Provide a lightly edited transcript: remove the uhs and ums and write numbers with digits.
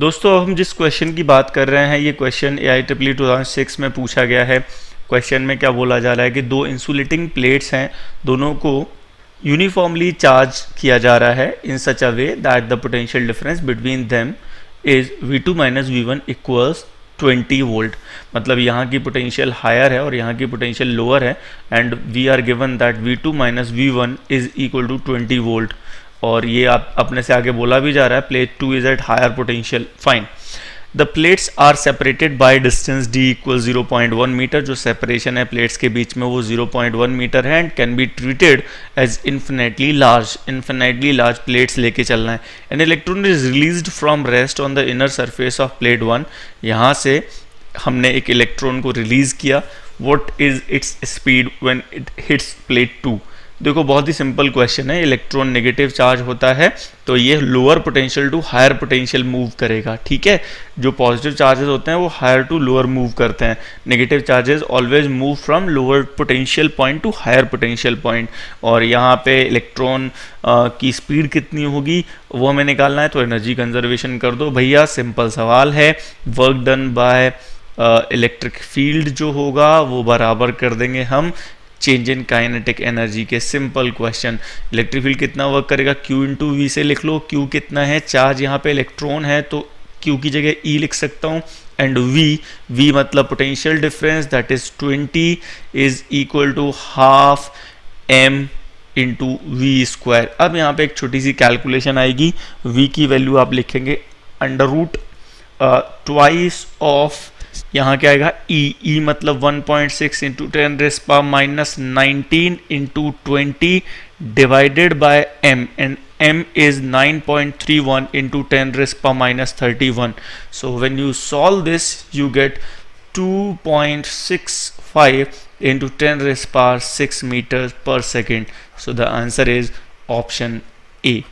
दोस्तों हम जिस क्वेश्चन की बात कर रहे हैं ये क्वेश्चन AIEEE 2006 में पूछा गया है। क्वेश्चन में क्या बोला जा रहा है कि दो इंसुलेटिंग प्लेट्स हैं, दोनों को यूनिफॉर्मली चार्ज किया जा रहा है in such a way that the potential difference between them is V2 minus V1 equals 20 volt. मतलब यहाँ की पोटेंशियल हायर है और यहाँ की पोटेंशियल लोअर है and we are given that V2 minus V1 is equal to 20 volt. और ये आप अपने से आगे बोला भी जा रहा है plate 2 is at higher potential. Fine, the plates are separated by distance d equal 0.1 metre. जो सेपरेशन है प्लेट्स के बीच में वो 0.1 मीटर है and can be treated as infinitely large plates लेके चलना है। An electron is released from rest on the inner surface of plate 1। यहाँ से हमने एक इलेक्ट्रॉन को रिलीज किया। What is its speed when it hits plate 2? देखो बहुत ही सिंपल क्वेश्चन है। इलेक्ट्रॉन नेगेटिव चार्ज होता है तो ये lower potential to higher potential move करेगा। ठीक है, जो पॉजिटिव चार्जेस होते हैं वो हायर टू लोअर मूव करते हैं। Negative charges always move from lower potential point to higher potential point. और यहाँ पे इलेक्ट्रॉन की स्पीड कितनी होगी वो हमें निकालना है, तो एनर्जी कंजर्वेशन कर दो भैया। सिंपल सवाल है। Work done by electric field जो होगा वो बराबर कर देंगे हम चेंज इन काइनेटिक एनर्जी के। Simple question. इलेक्ट्रिक फील्ड कितना वर्क करेगा, Q इंटू वी से लिख लो। Q कितना है, चार्ज यहाँ पे इलेक्ट्रॉन है तो Q की जगह E लिख सकता हूँ एंड V मतलब potential difference that is 20 is equal to half m into V²। अब यहाँ पे एक छोटी सी कैलकुलेशन आएगी। V की वैल्यू आप लिखेंगे अंडर रूट ट्वाइस ऑफ यहाँ क्या आएगा ई मतलब 1.6 into 10⁻⁻-19 into 20 divided by m and m is 9.31 into 10⁻¹⁰. So when you solve this, you get 2.65 into 10 raised power 6 meters per second. So the answer is option A.